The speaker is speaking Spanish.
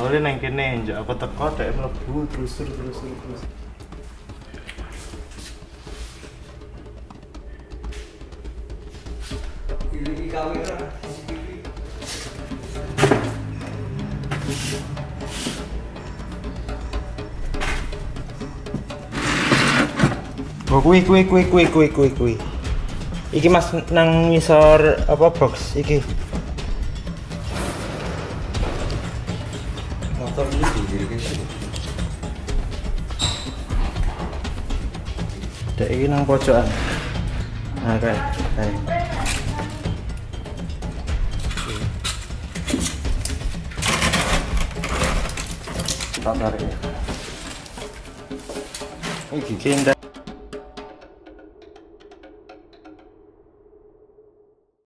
Oleh nang kene njak aku teko dhek mlebu terus. Iki gawe ora. Kuwi. Iki Mas nang ngisor apa box iki. Motor ini didirikan sini. Dek iki nang pojokan. Nah, kae. Tak tarik. Iki kinda